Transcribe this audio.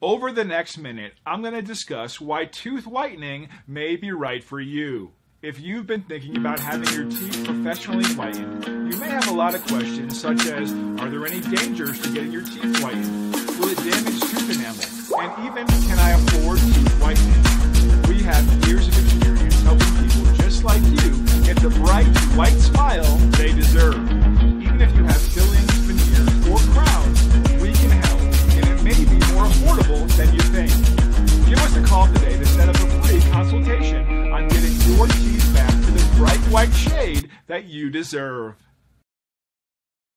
Over the next minute, I'm going to discuss why tooth whitening may be right for you. If you've been thinking about having your teeth professionally whitened, you may have a lot of questions such as, are there any dangers to getting your teeth whitened? Will it damage tooth enamel? And even, can I afford tooth whitening? We have years of experience helping people just like you get the bright, white smile they deserve. Even if you have fillings, veneers, or crowns, we can help, and it may be more affordable than you think. Give us a call today to set up a free consultation on getting your teeth back to the bright white shade that you deserve.